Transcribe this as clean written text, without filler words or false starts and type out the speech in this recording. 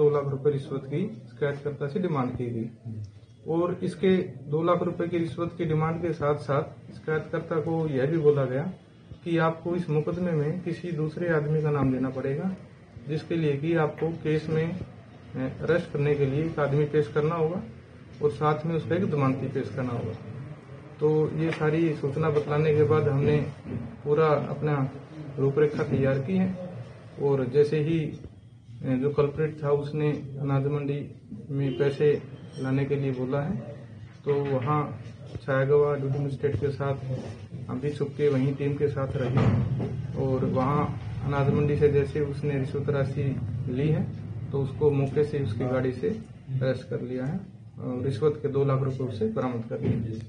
2 लाख रुपए रिश्वत की शिकायतकर्ता से डिमांड की गई और इसके 2 लाख रुपए की रिश्वत की डिमांड के साथ साथ शिकायतकर्ता को यह भी बोला गया कि आपको इस मुकदमे में किसी दूसरे आदमी का नाम देना पड़ेगा, जिसके लिए कि आपको केस में अरेस्ट करने के लिए एक आदमी पेश करना होगा और साथ में उसका एक जमानती पेश करना होगा। तो ये सारी सूचना बतलाने के बाद हमने पूरा अपना रूपरेखा तैयार की है और जैसे ही जो कल्प्रेट था उसने अनाज मंडी में पैसे लाने के लिए बोला है तो वहाँ छायागवा ड्यूटी मजिस्ट्रेट के साथ हम भी छुप के वहीं टीम के साथ रहे और वहाँ अनाज मंडी से जैसे उसने रिश्वत राशि ली है तो उसको मौके से उसकी गाड़ी से अरेस्ट कर लिया है। रिश्वत के 2 लाख रुपए उसे बरामद कर लिए।